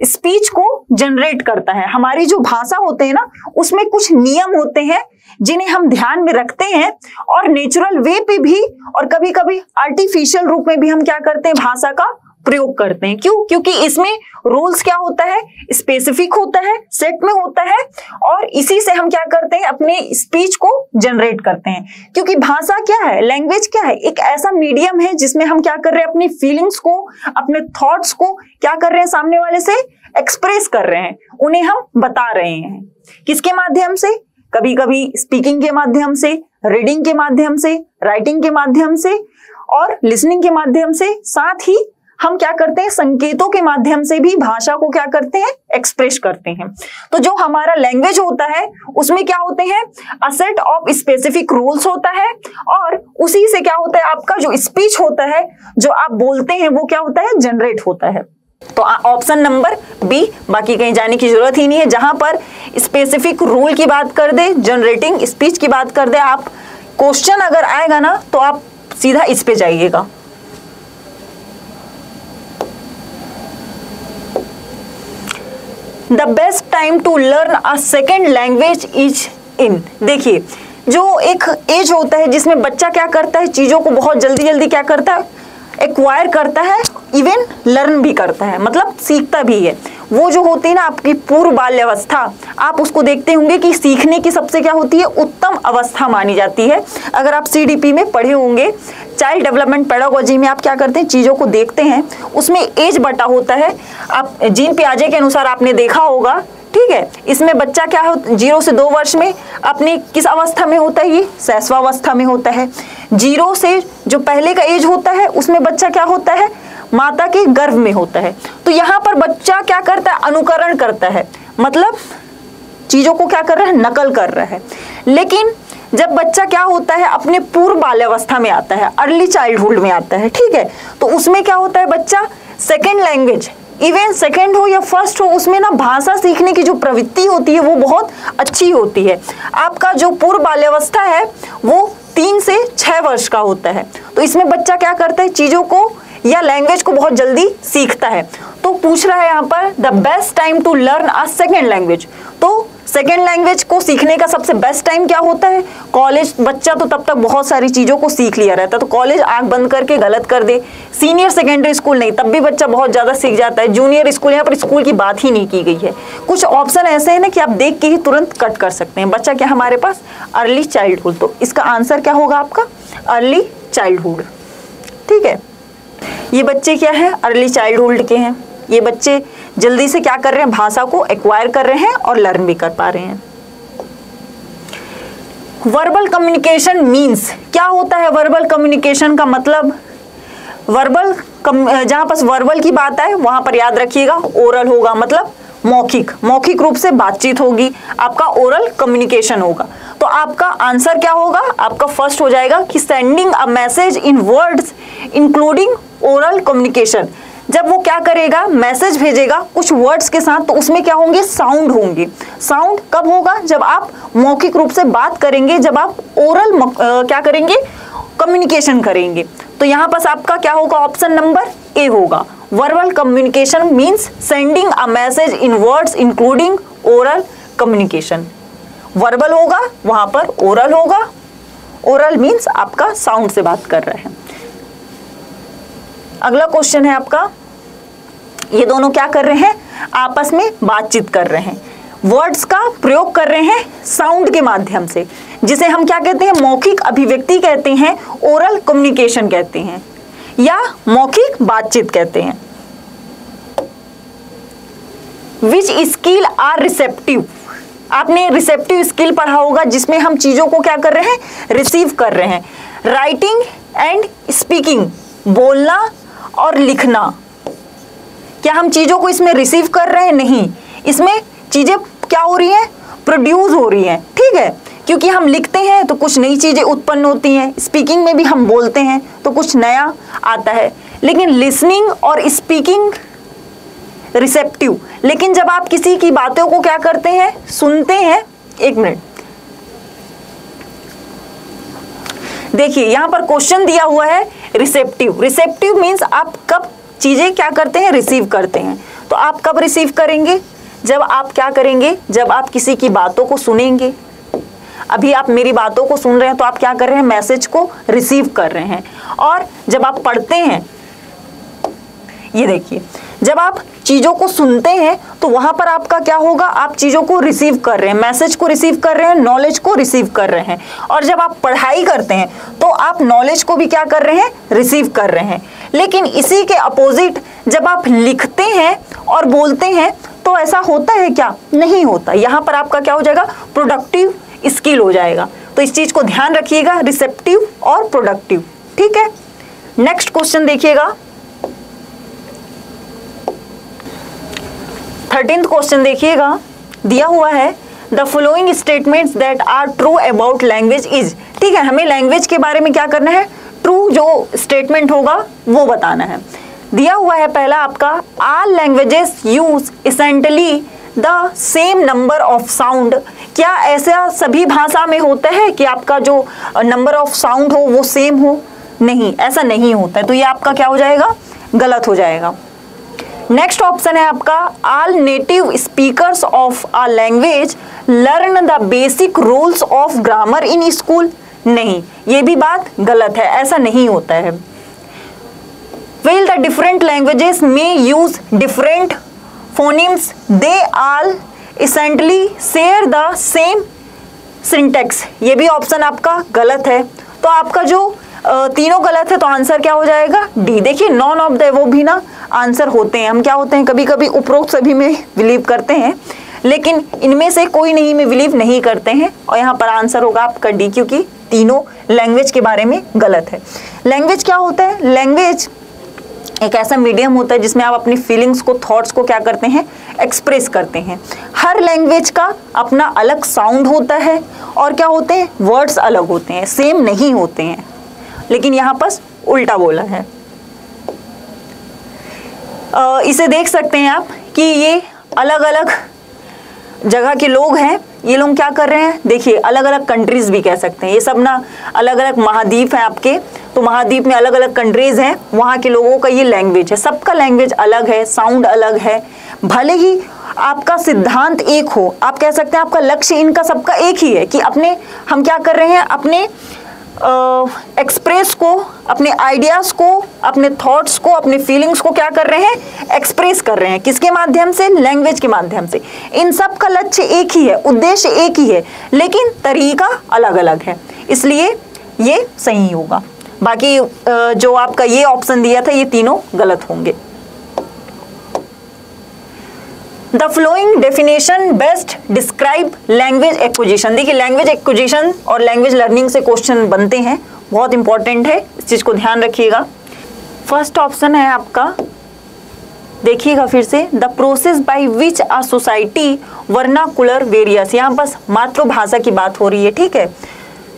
स्पीच को जनरेट करता है। हमारी जो भाषा होते हैं ना उसमें कुछ नियम होते हैं जिन्हें हम ध्यान में रखते हैं, और नेचुरल वे पे भी और कभी कभी आर्टिफिशियल रूप में भी हम क्या करते हैं? भाषा का प्रयोग करते हैं। क्यों? क्योंकि इसमें रोल्स क्या होता है, स्पेसिफिक होता है, सेट में होता है, और इसी से हम क्या करते हैं, अपने स्पीच को जनरेट करते हैं। क्योंकि भाषा क्या है, लैंग्वेज क्या है, एक ऐसा मीडियम है जिसमें हम क्या कर रहे हैं, अपनी फीलिंग्स को, अपने थॉट्स को क्या कर रहे हैं, सामने वाले से एक्सप्रेस कर रहे हैं, उन्हें हम बता रहे हैं। किसके माध्यम से? कभी कभी स्पीकिंग के माध्यम से, रीडिंग के माध्यम से, राइटिंग के माध्यम से और लिसनिंग के माध्यम से। साथ ही हम क्या करते हैं, संकेतों के माध्यम से भी भाषा को क्या करते हैं, एक्सप्रेस करते हैं। तो जो हमारा लैंग्वेज होता है उसमें क्या होते हैं, a set of specific rules होता है, और उसी से क्या होता है, आपका जो स्पीच होता है, जो आप बोलते हैं, वो क्या होता है, जनरेट होता है। तो ऑप्शन नंबर बी, बाकी कहीं जाने की जरूरत ही नहीं है। जहां पर स्पेसिफिक रूल की बात कर दे, जनरेटिंग स्पीच की बात कर दे, आप क्वेश्चन अगर आएगा ना तो आप सीधा इस पे जाइएगा। The best time to learn a second language is in. देखिए, जो एक एज होता है जिसमें बच्चा क्या करता है, चीजों को बहुत जल्दी जल्दी क्या करता है, एक्वायर करता है, इवन लर्न भी करता है, मतलब सीखता भी है। वो जो होती है ना आपकी पूर्व बाल्यावस्था, आप उसको देखते होंगे कि सीखने की सबसे क्या होती है, उत्तम अवस्था मानी जाती है। अगर आप सीडीपी में पढ़े होंगे, चाइल्ड डेवलपमेंट पेडागोजी में, आप क्या करते हैं, चीज़ों को देखते हैं, उसमें एज बटा होता है। आप जीन पियाजे के अनुसार आपने देखा होगा, ठीक है। इसमें बच्चा क्या हो, जीरो से दो वर्ष में अपने किस अवस्था में होता है, ये शैशवावस्था में होता है। जीरो से जो पहले का एज होता है उसमें बच्चा क्या होता है, माता के गर्भ में होता है। तो यहाँ पर बच्चा क्या करता है, अनुकरण करता है, मतलब चीज़ों को क्या कर रहा है, नकल कर रहा है। लेकिन जब बच्चा क्या होता है, अपने पूर्व बाल्यावस्था में आता है, अर्ली चाइल्डहुड में आता है, ठीक है, तो उसमें क्या होता है, बच्चा सेकेंड लैंग्वेज, इवन सेकेंड हो या फर्स्ट हो, उसमें ना भाषा सीखने की जो प्रवृत्ति होती है वो बहुत अच्छी होती है। आपका जो पूर्व बाल्यावस्था है वो तीन से छः वर्ष का होता है, तो इसमें बच्चा क्या करता है, चीज़ों को या लैंग्वेज को बहुत जल्दी सीखता है। तो पूछ रहा है यहाँ पर the best time to learn a second language. तो सेकेंड लैंग्वेज को सीखने का सबसे बेस्ट टाइम क्या होता है, कॉलेज। बच्चा तो तब तक बहुत सारी चीज़ों को सीख लिया रहता है, तो कॉलेज आंख बंद करके गलत कर दे। सीनियर सेकेंडरी स्कूल नहीं, तब भी बच्चा बहुत ज़्यादा सीख जाता है। जूनियर स्कूल, यहाँ पर स्कूल की बात ही नहीं की गई है। कुछ ऑप्शन ऐसे हैं ना कि आप देख के ही तुरंत कट कर सकते हैं। बच्चा क्या हमारे पास, अर्ली चाइल्डहुड, तो इसका आंसर क्या होगा आपका, अर्ली चाइल्डहुड, ठीक है। ये बच्चे क्या है, अर्ली चाइल्डहुड के हैं। ये बच्चे जल्दी से क्या कर रहे हैं, भाषा को एक्वायर कर रहे हैं और लर्न भी कर पा रहे हैं। वर्बल कम्युनिकेशन मीन्स क्या होता है, वर्बल कम्युनिकेशन का मतलब, वर्बल जहां पर वर्बल की बात आए वहां पर याद रखिएगा ओरल होगा, मतलब मौखिक, मौखिक रूप से बातचीत होगी, आपका ओरल कम्युनिकेशन होगा। तो आपका आंसर क्या होगा, आपका फर्स्ट हो जाएगा कि sending a message in words including oral communication. जब वो क्या करेगा, मैसेज भेजेगा कुछ वर्ड्स के साथ, तो उसमें क्या होंगे, साउंड होंगे। साउंड कब होगा, जब आप मौखिक रूप से बात करेंगे, जब आप ओरल क्या करेंगे, कम्युनिकेशन करेंगे। तो यहाँ पर आपका क्या होगा, ऑप्शन नंबर ए होगा, verbal communication means sending a message in words including oral communication. Verbal होगा, वहाँ पर ओरल होगा, ओरल मीन्स आपका साउंड से बात कर रहे हैं। अगला क्वेश्चन है आपका, ये दोनों क्या कर रहे हैं, आपस में बातचीत कर रहे हैं, वर्ड्स का प्रयोग कर रहे हैं साउंड के माध्यम से, जिसे हम क्या कहते हैं, मौखिक अभिव्यक्ति कहते हैं, ओरल कम्युनिकेशन कहते हैं, या मौखिक बातचीत कहते हैं। विच स्किल आर रिसेप्टिव, आपने रिसेप्टिव स्किल पढ़ा होगा, जिसमें हम चीज़ों को क्या कर रहे हैं, रिसीव कर रहे हैं। राइटिंग एंड स्पीकिंग, बोलना और लिखना, क्या हम चीज़ों को इसमें रिसीव कर रहे हैं, नहीं, इसमें चीज़ें क्या हो रही हैं, प्रोड्यूस हो रही हैं, ठीक है। क्योंकि हम लिखते हैं तो कुछ नई चीज़ें उत्पन्न होती हैं, स्पीकिंग में भी हम बोलते हैं तो कुछ नया आता है, लेकिन लिसनिंग और स्पीकिंग रिसेप्टिव। लेकिन जब आप किसी की बातों को क्या करते हैं, सुनते हैं, एक मिनट देखिए यहाँ पर क्वेश्चन दिया हुआ है रिसेप्टिव। रिसेप्टिव मीन्स आप कब चीज़ें क्या करते हैं, रिसीव करते हैं। तो आप कब रिसीव करेंगे, जब आप क्या करेंगे, जब आप किसी की बातों को सुनेंगे। अभी आप मेरी बातों को सुन रहे हैं, तो आप क्या कर रहे हैं, मैसेज को रिसीव कर रहे हैं। और जब आप पढ़ते हैं, ये देखिए, जब आप चीज़ों को सुनते हैं तो वहाँ पर आपका क्या होगा, आप चीज़ों को रिसीव कर रहे हैं, मैसेज को रिसीव कर रहे हैं, नॉलेज को रिसीव कर रहे हैं। और जब आप पढ़ाई करते हैं तो आप नॉलेज को भी क्या कर रहे हैं, रिसीव कर रहे हैं। लेकिन इसी के अपोजिट जब आप लिखते हैं और बोलते हैं तो ऐसा होता है क्या, नहीं होता। यहाँ पर आपका क्या हो जाएगा, प्रोडक्टिव स्किल हो जाएगा। तो इस चीज़ को ध्यान रखिएगा, रिसेप्टिव और प्रोडक्टिव, ठीक है। नेक्स्ट क्वेश्चन देखिएगा, थर्टींथ क्वेश्चन देखिएगा, दिया हुआ है the following statements that are true about language is, ठीक है। हमें लैंग्वेज के बारे में क्या करना है, ट्रू जो स्टेटमेंट होगा वो बताना है। दिया हुआ है पहला आपका, all languages use essentially the same number of sound. क्या ऐसा सभी भाषा में होता है कि आपका जो नंबर ऑफ साउंड हो वो सेम हो? नहीं, ऐसा नहीं होता है। तो ये आपका क्या हो जाएगा, गलत हो जाएगा। नेक्स्ट ऑप्शन है आपका, all native speakers of a language learn the basic rules of grammar in school. नहीं, ये भी बात गलत है, ऐसा नहीं होता है। विल द डिफरेंट लैंग्वेजेस में use different phonemes, they all essentially share the same syntax. ये भी ऑप्शन आपका गलत है। तो आपका जो तीनों गलत है, तो आंसर क्या हो जाएगा, डी। देखिए नॉन ऑफ द वो भी ना आंसर होते हैं। हम क्या होते हैं, कभी कभी उपरोक्त सभी में बिलीव करते हैं, लेकिन इनमें से कोई नहीं में बिलीव नहीं करते हैं। और यहाँ पर आंसर होगा आपका डी, क्योंकि तीनों लैंग्वेज के बारे में गलत है। लैंग्वेज क्या होता है, लैंग्वेज एक ऐसा मीडियम होता है जिसमें आप अपनी फीलिंग्स को, थॉट्स को क्या करते हैं, एक्सप्रेस करते हैं। हर लैंग्वेज का अपना अलग साउंड होता है और क्या होते हैं, वर्ड्स अलग होते हैं, सेम नहीं होते हैं। लेकिन यहाँ पर उल्टा बोला है। इसे देख सकते हैं आप कि ये अलग अलग जगह के लोग हैं, ये लोग क्या कर रहे हैं, देखिए अलग अलग कंट्रीज भी कह सकते हैं। ये सब ना अलग अलग महाद्वीप हैं आपके, तो महाद्वीप में अलग अलग कंट्रीज हैं, वहाँ के लोगों का ये लैंग्वेज है। सबका लैंग्वेज अलग है, साउंड अलग है, भले ही आपका सिद्धांत एक हो। आप कह सकते हैं आपका लक्ष्य इनका सबका एक ही है कि अपने हम क्या कर रहे हैं, अपने एक्सप्रेस uh, को, अपने आइडियाज़ को, अपने थॉट्स को, अपने फीलिंग्स को क्या कर रहे हैं, एक्सप्रेस कर रहे हैं। किसके माध्यम से, लैंग्वेज के माध्यम से। इन सब का लक्ष्य एक ही है, उद्देश्य एक ही है, लेकिन तरीका अलग अलग है, इसलिए ये सही होगा। बाकी uh, जो आपका ये ऑप्शन दिया था, ये तीनों गलत होंगे। The following definition best describe language acquisition. देखिए लैंग्वेज एक्विजिशन और लैंग्वेज लर्निंग से क्वेश्चन बनते हैं, बहुत इंपॉर्टेंट है, इस चीज़ को ध्यान रखिएगा। फर्स्ट ऑप्शन है आपका, देखिएगा फिर से, the process by which a society vernacular various. यहाँ बस मातृभाषा की बात हो रही है, ठीक है।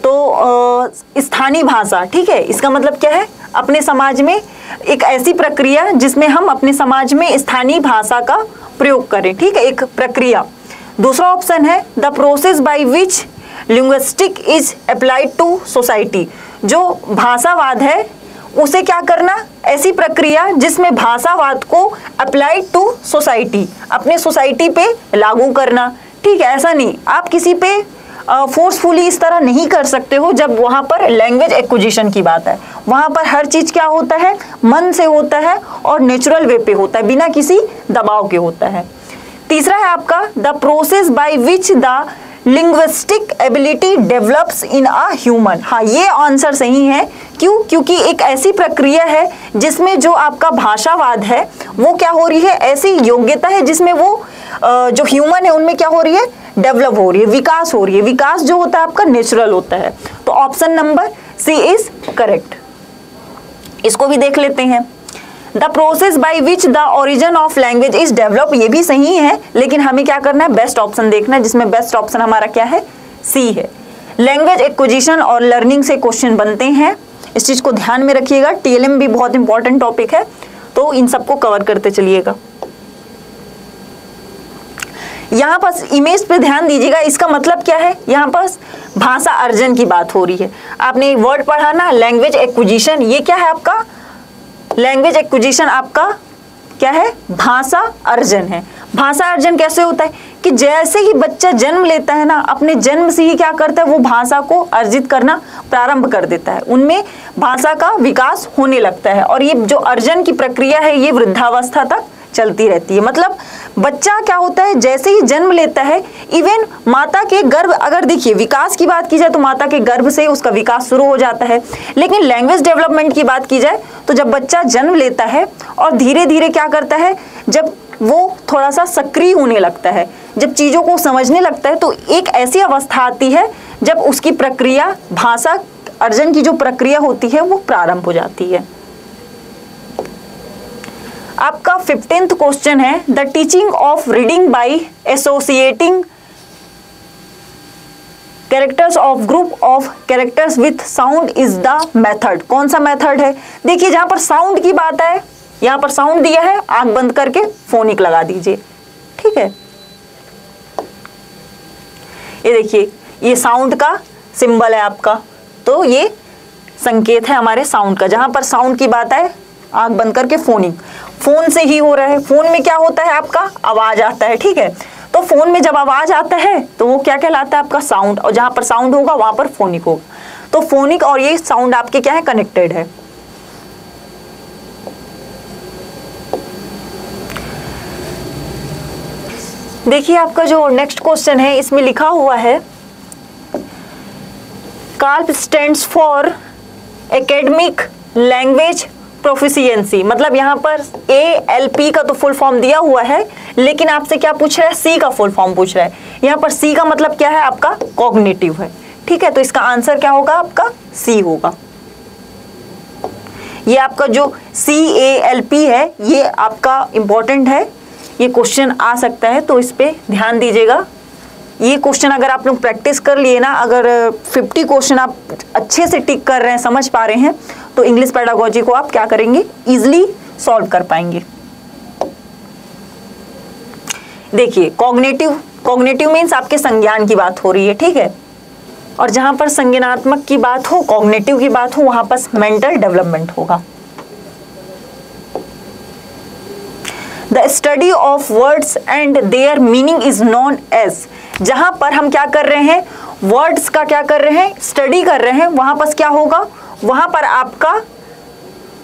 तो स्थानीय भाषा, ठीक है, इसका मतलब क्या है, अपने समाज में एक ऐसी प्रक्रिया जिसमें हम अपने समाज में स्थानीय भाषा का प्रयोग करें, ठीक है, एक प्रक्रिया। दूसरा ऑप्शन है the process by which linguistic is applied to society. जो भाषावाद है उसे क्या करना, ऐसी प्रक्रिया जिसमें भाषावाद को अप्लाइड टू सोसाइटी, अपने सोसाइटी पे लागू करना, ठीक है। ऐसा नहीं, आप किसी पे फोर्सफुली uh, इस तरह नहीं कर सकते हो। जब वहाँ पर लैंग्वेज एक्विजिशन की बात है, वहाँ पर हर चीज़ क्या होता है, मन से होता है और नेचुरल वे पे होता है, बिना किसी दबाव के होता है। तीसरा है आपका the process by which the linguistic ability develops in a human. हाँ, ये आंसर सही है। क्यों? क्योंकि एक ऐसी प्रक्रिया है जिसमें जो आपका भाषावाद है वो क्या हो रही है, ऐसी योग्यता है जिसमें वो जो ह्यूमन है उनमें क्या हो रही है, डेवलप हो रही है, विकास हो रही है। विकास जो होता है आपका नेचुरल होता है। तो option number C is correct. इसको भी देख लेते हैं, the process by which the origin of language is develop. ये भी सही है, लेकिन हमें क्या करना है, बेस्ट ऑप्शन देखना है, जिसमें बेस्ट ऑप्शन हमारा क्या है, सी है। लैंग्वेज एक्विजिशन और लर्निंग से क्वेश्चन बनते हैं, इस चीज़ को ध्यान में रखिएगा। टीएलएम भी बहुत इंपॉर्टेंट टॉपिक है, तो इन सबको कवर करते चलिएगा। यहाँ पर इमेज पे ध्यान दीजिएगा, इसका मतलब क्या है, यहाँ पर भाषा अर्जन की बात हो रही है। आपने वर्ड पढ़ा ना, लैंग्वेज एक्विजिशन, ये क्या है आपका, लैंग्वेज एक्विजिशन आपका क्या है, भाषा अर्जन है। भाषा अर्जन कैसे होता है कि जैसे ही बच्चा जन्म लेता है ना, अपने जन्म से ही क्या करता है, वो भाषा को अर्जित करना प्रारंभ कर देता है, उनमें भाषा का विकास होने लगता है। और ये जो अर्जन की प्रक्रिया है ये वृद्धावस्था तक चलती रहती है। मतलब बच्चा क्या होता है जैसे ही जन्म लेता है, इवन माता के गर्भ, अगर देखिए विकास की बात की जाए तो माता के गर्भ से उसका विकास शुरू हो जाता है, लेकिन लैंग्वेज डेवलपमेंट की बात की जाए तो जब बच्चा जन्म लेता है और धीरे धीरे क्या करता है, जब वो थोड़ा सा सक्रिय होने लगता है, जब चीज़ों को समझने लगता है, तो एक ऐसी अवस्था आती है जब उसकी प्रक्रिया, भाषा अर्जन की जो प्रक्रिया होती है वो प्रारंभ हो जाती है। आपका फिफ्टींथ क्वेश्चन है, the teaching of reading by associating characters of group of characters with sound is the method. कौन सा मेथड है? देखिए जहां पर साउंड की बात है, यहां पर साउंड दिया है, आंख बंद करके फोनिक लगा दीजिए, ठीक है। ये देखिए ये साउंड का सिंबल है आपका, तो ये संकेत है हमारे साउंड का। जहां पर साउंड की बात है आंख बंद करके फोनिंग, फोन से ही हो रहा है। फोन में क्या होता है, आपका आवाज आता है, ठीक है। तो फोन में जब आवाज आता है तो वो क्या कहलाता है, आपका साउंड। और जहां पर साउंड होगा वहां पर फोनिक होगा। तो फोनिक और ये साउंड आपके क्या है, कनेक्टेड है। देखिए आपका जो नेक्स्ट क्वेश्चन है इसमें लिखा हुआ है, CALP stands for academic language proficiency. मतलब यहाँ पर ए एल पी का तो फुल फॉर्म दिया हुआ है, लेकिन आपसे क्या पूछ रहा है, सी का फुल फॉर्म पूछ रहा है। यहाँ पर सी का मतलब क्या है, आपका कॉग्निटिव है, ठीक है। तो इसका आंसर क्या होगा, आपका सी होगा। ये आपका जो सी ए एल पी है ये आपका इम्पोर्टेंट है, ये क्वेश्चन आ सकता है, तो इस पर ध्यान दीजिएगा। ये क्वेश्चन अगर आप लोग प्रैक्टिस कर लिए ना, अगर पचास क्वेश्चन आप अच्छे से टिक कर रहे हैं, समझ पा रहे हैं, तो इंग्लिश पेडागोजी को आप क्या करेंगे, इजिली सॉल्व कर पाएंगे। देखिए कॉग्निटिव, कॉग्निटिव मीन्स आपके संज्ञान की बात हो रही है, ठीक है। और जहां पर संज्ञानात्मक की बात हो, कॉग्निटिव की बात हो, वहां पर मेंटल डेवलपमेंट होगा। The study of words and their meaning is known as. जहां पर हम क्या कर रहे हैं, वर्ड्स का क्या कर रहे हैं, स्टडी कर रहे हैं, वहां पर क्या होगा, वहां पर आपका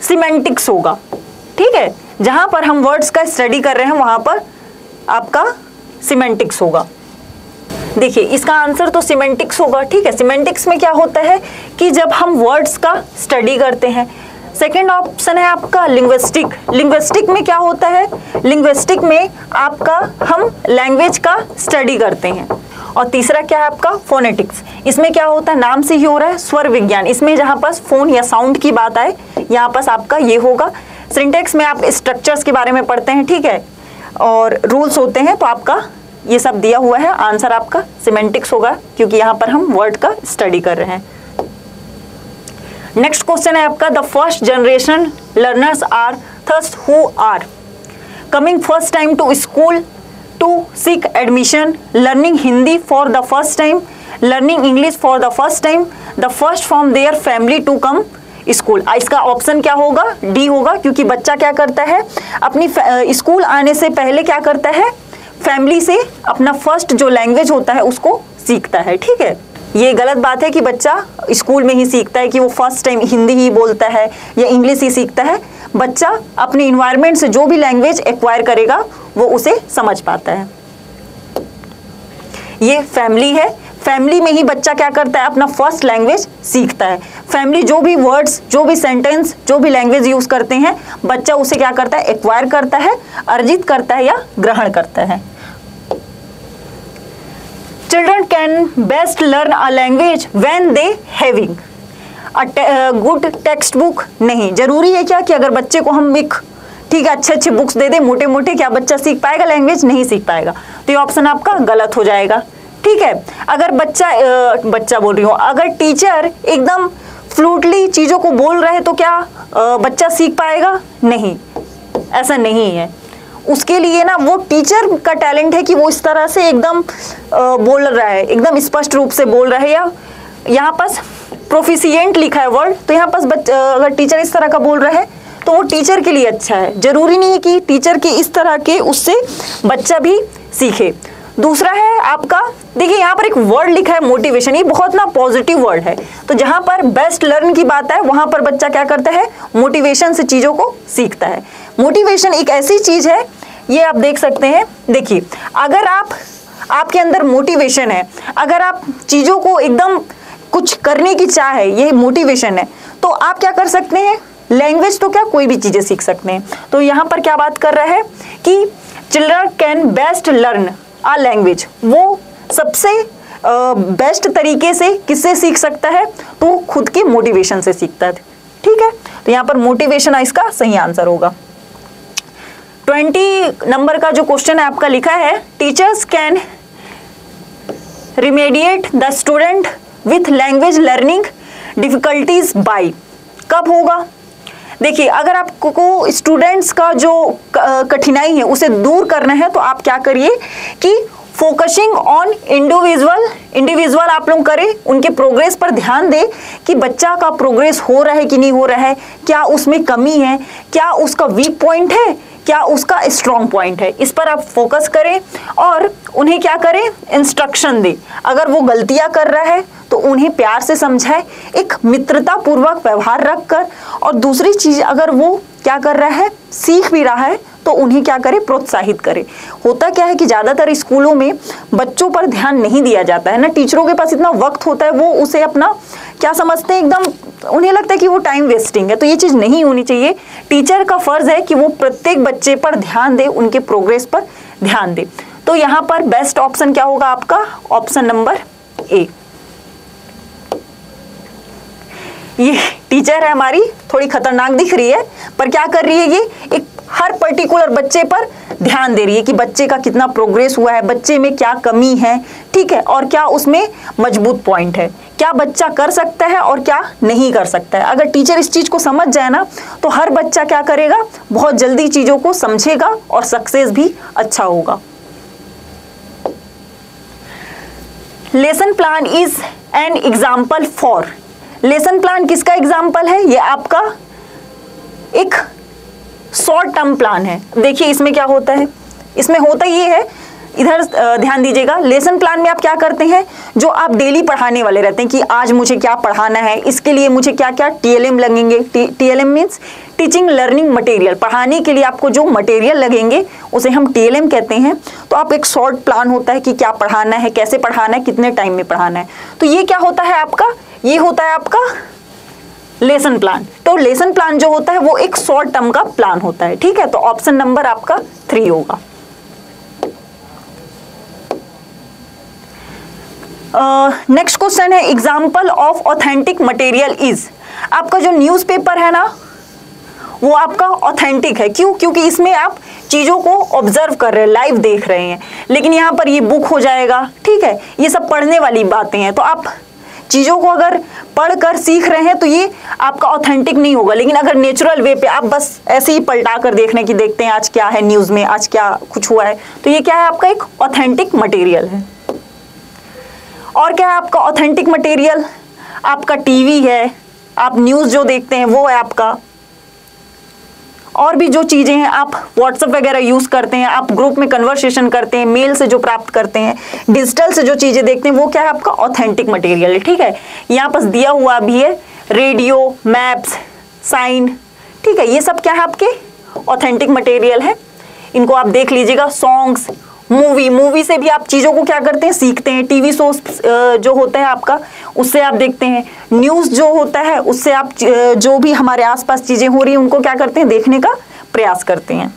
सिमेंटिक्स होगा, ठीक है। जहां पर हम वर्ड्स का स्टडी कर रहे हैं वहां पर आपका सिमेंटिक्स होगा। देखिए इसका आंसर तो सिमेंटिक्स होगा, ठीक है। सिमेंटिक्स में क्या होता है कि जब हम वर्ड्स का स्टडी करते हैं। सेकेंड ऑप्शन है आपका लिंग्विस्टिक। लिंग्विस्टिक में क्या होता है, लिंग्विस्टिक में आपका हम लैंग्वेज का स्टडी करते हैं। और तीसरा क्या है आपका फोनेटिक्स। इसमें क्या होता है, नाम से ही हो रहा है, स्वर विज्ञान। इसमें जहाँ पर फोन या साउंड की बात आए यहाँ पर आपका ये होगा। सिंटैक्स में आप स्ट्रक्चर्स के बारे में पढ़ते हैं, ठीक है, और रूल्स होते हैं। तो आपका ये सब दिया हुआ है, आंसर आपका सिमेंटिक्स होगा, क्योंकि यहाँ पर हम वर्ड का स्टडी कर रहे हैं। नेक्स्ट क्वेश्चन है आपका, the first generation learners are thirst who are coming first time to school to seek admission, learning Hindi for the first time, learning English for the first time, the first from their family to come school. इसका option क्या होगा, D होगा, क्योंकि बच्चा क्या करता है, अपनी स्कूल आने से पहले क्या करता है, फैमिली से अपना फर्स्ट जो लैंग्वेज होता है उसको सीखता है, ठीक है। ये गलत बात है कि बच्चा स्कूल में ही सीखता है कि वो फर्स्ट टाइम हिंदी ही बोलता है या इंग्लिश ही सीखता है। बच्चा अपने इन्वायरमेंट से जो भी लैंग्वेज एक्वायर करेगा वो उसे समझ पाता है। ये फैमिली है, फैमिली में ही बच्चा क्या करता है, अपना फर्स्ट लैंग्वेज सीखता है। फैमिली जो भी वर्ड्स, जो भी सेंटेंस, जो भी लैंग्वेज यूज करते हैं, बच्चा उसे क्या करता है, एक्वायर करता है, अर्जित करता है या ग्रहण करता है। Children can best learn a language when they having a te uh, good textbook। नहीं जरूरी है क्या कि अगर बच्चे को हम एक, ठीक है, अच्छे अच्छे बुक्स दे दे, मोटे मोटे, क्या बच्चा सीख पाएगा लैंग्वेज? नहीं सीख पाएगा। तो ये ऑप्शन आपका गलत हो जाएगा, ठीक है। अगर बच्चा uh, बच्चा बोल रही हो, अगर टीचर एकदम फ्लूटली चीज़ों को बोल रहे तो क्या uh, बच्चा सीख पाएगा? नहीं, ऐसा नहीं है। उसके लिए ना वो टीचर का टैलेंट है कि वो इस तरह से एकदम बोल रहा है, एकदम स्पष्ट रूप से बोल रहा है। या यहाँ पर प्रोफिशिएंट लिखा है वर्ड, तो यहाँ पर अगर टीचर इस तरह का बोल रहा है तो वो टीचर के लिए अच्छा है। जरूरी नहीं है कि टीचर के इस तरह के उससे बच्चा भी सीखे। दूसरा है आपका, देखिए यहाँ पर एक वर्ड लिखा है मोटिवेशन, ये बहुत ना पॉजिटिव वर्ड है, तो जहाँ पर बेस्ट लर्न की बात है वहाँ पर बच्चा क्या करता है, मोटिवेशन से चीज़ों को सीखता है। मोटिवेशन एक ऐसी चीज़ है, ये आप देख सकते हैं, देखिए अगर आप आपके अंदर मोटिवेशन है, अगर आप चीज़ों को एकदम कुछ करने की चाह है, ये मोटिवेशन है, तो आप क्या कर सकते हैं, लैंग्वेज तो क्या कोई भी चीज़ें सीख सकते हैं। तो यहाँ पर क्या बात कर रहा है कि children can best learn a language, वो सबसे बेस्ट तरीके से किससे सीख सकता है, तो खुद के मोटिवेशन से सीखता है, ठीक है। तो यहाँ पर मोटिवेशन इसका सही आंसर होगा। ट्वेंटी नंबर का जो क्वेश्चन है आपका लिखा है, teachers can remediate the student with language learning difficulties by, कब होगा। देखिए अगर आपको स्टूडेंट्स का जो कठिनाई है उसे दूर करना है तो आप क्या करिए कि फोकसिंग ऑन इंडिविजुअल इंडिविजुअल आप लोग करें, उनके प्रोग्रेस पर ध्यान दें कि बच्चा का प्रोग्रेस हो रहा है कि नहीं हो रहा है, क्या उसमें कमी है, क्या उसका वीक पॉइंट है, क्या उसका स्ट्रॉन्ग पॉइंट है, इस पर आप फोकस करें और उन्हें क्या करें, इंस्ट्रक्शन दें। अगर वो गलतियां कर रहा है तो उन्हें प्यार से समझाएं, एक मित्रतापूर्वक व्यवहार रखकर, और दूसरी चीज़ अगर वो क्या कर रहा है, सीख भी रहा है तो उन्हें क्या करें, प्रोत्साहित करें। होता क्या है कि ज़्यादातर स्कूलों में बच्चों पर ध्यान नहीं दिया जाता है ना, टीचरों के पास इतना वक्त होता है, वो उसे अपना क्या समझते हैं, एकदम उन्हें लगता है कि वो टाइम वेस्टिंग है, तो ये चीज़ नहीं होनी चाहिए। टीचर का फर्ज है कि वो प्रत्येक बच्चे पर ध्यान दे, उनके प्रोग्रेस पर ध्यान दे। तो यहाँ पर बेस्ट ऑप्शन क्या होगा आपका, ऑप्शन नंबर ए। ये टीचर है हमारी, थोड़ी खतरनाक दिख रही है, पर क्या कर रही है, ये एक हर पर्टिकुलर बच्चे पर ध्यान दे रही है कि बच्चे का कितना प्रोग्रेस हुआ है, बच्चे में क्या कमी है, ठीक है, और क्या उसमें मजबूत पॉइंट है, क्या बच्चा कर सकता है और क्या नहीं कर सकता है। अगर टीचर इस चीज़ को समझ जाए ना तो हर बच्चा क्या करेगा, बहुत जल्दी चीज़ों को समझेगा और सक्सेस भी अच्छा होगा। Lesson plan is an example for, lesson plan किसका एग्जाम्पल है, ये आपका एक शॉर्ट टर्म प्लान है। देखिए इसमें क्या होता है, इसमें होता ये है, इधर ध्यान दीजिएगा, लेसन प्लान में आप क्या करते हैं, जो आप डेली पढ़ाने वाले रहते हैं कि आज मुझे क्या पढ़ाना है, इसके लिए मुझे क्या क्या टीएलएम लगेंगे, TLM means teaching learning material, पढ़ाने के लिए आपको जो मटेरियल लगेंगे उसे हम टीएलएम कहते हैं। तो आप एक शॉर्ट प्लान होता है कि क्या पढ़ाना है, कैसे पढ़ाना है, कितने टाइम में पढ़ाना है, तो ये क्या होता है आपका, ये होता है आपका लेसन प्लान। तो लेसन प्लान जो होता है वो एक शॉर्ट टर्म का प्लान होता है, ठीक है। तो ऑप्शन नंबर आपका थ्री होगा। नेक्स्ट uh, क्वेश्चन है, example of authentic material is, आपका जो न्यूज़पेपर है ना वो आपका ऑथेंटिक है, क्यों, क्योंकि इसमें आप चीज़ों को ऑब्जर्व कर रहे हैं, लाइव देख रहे हैं, लेकिन यहाँ पर ये बुक हो जाएगा, ठीक है, ये सब पढ़ने वाली बातें हैं। तो आप चीज़ों को अगर पढ़कर सीख रहे हैं तो ये आपका ऑथेंटिक नहीं होगा, लेकिन अगर नेचुरल वे पे आप बस ऐसे ही पलटा कर देखने की देखते हैं आज क्या है न्यूज़ में, आज क्या कुछ हुआ है, तो ये क्या है आपका एक ऑथेंटिक मटेरियल है। और क्या है आपका ऑथेंटिक मटेरियल, आपका टीवी है, आप न्यूज़ जो देखते हैं वो है आपका, और भी जो चीज़ें हैं, आप व्हाट्सएप वगैरह यूज़ करते हैं, आप ग्रुप में कन्वर्सेशन करते हैं, मेल से जो प्राप्त करते हैं, डिजिटल से जो चीज़ें देखते हैं, वो क्या है आपका ऑथेंटिक मटेरियल है, ठीक है। यहाँ पर दिया हुआ भी है रेडियो, मैप्स, साइन, ठीक है, ये सब क्या है आपके ऑथेंटिक मटेरियल है, इनको आप देख लीजिएगा। सॉन्ग्स, मूवी, मूवी से भी आप चीज़ों को क्या करते हैं, सीखते हैं। टीवी शोज जो होता है आपका उससे आप देखते हैं, न्यूज़ जो होता है उससे आप जो भी हमारे आसपास चीज़ें हो रही हैं उनको क्या करते हैं, देखने का प्रयास करते हैं।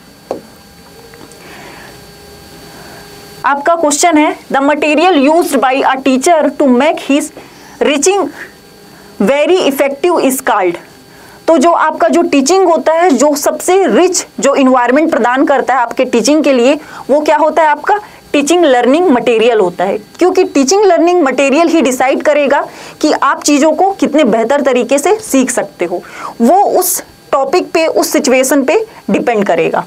आपका क्वेश्चन है, the material used by a teacher to make his reaching very effective is called, तो जो आपका जो टीचिंग होता है, जो सबसे रिच जो इन्वायरमेंट प्रदान करता है आपके टीचिंग के लिए, वो क्या होता है आपका टीचिंग लर्निंग मटेरियल होता है, क्योंकि टीचिंग लर्निंग मटेरियल ही डिसाइड करेगा कि आप चीज़ों को कितने बेहतर तरीके से सीख सकते हो, वो उस टॉपिक पे, उस सिचुएशन पे डिपेंड करेगा।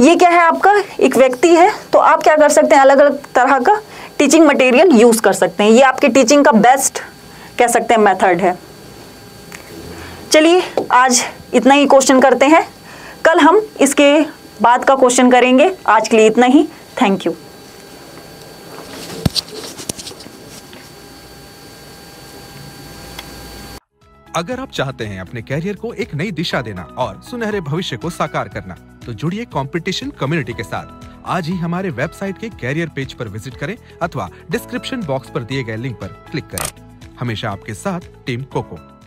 ये क्या है आपका एक व्यक्ति है, तो आप क्या कर सकते हैं, अलग अलग तरह का टीचिंग मटेरियल यूज कर सकते हैं, ये आपके टीचिंग का बेस्ट कह सकते हैं मेथड है। चलिए आज इतना ही क्वेश्चन करते हैं, कल हम इसके बाद का क्वेश्चन करेंगे। आज के लिए इतना ही, थैंक यू। अगर आप चाहते हैं अपने कैरियर को एक नई दिशा देना और सुनहरे भविष्य को साकार करना, तो जुड़िए कंपटीशन कम्युनिटी के साथ। आज ही हमारे वेबसाइट के कैरियर पेज पर विजिट करें अथवा डिस्क्रिप्शन बॉक्स पर दिए गए लिंक पर क्लिक करें। हमेशा आपके साथ टीम कोको।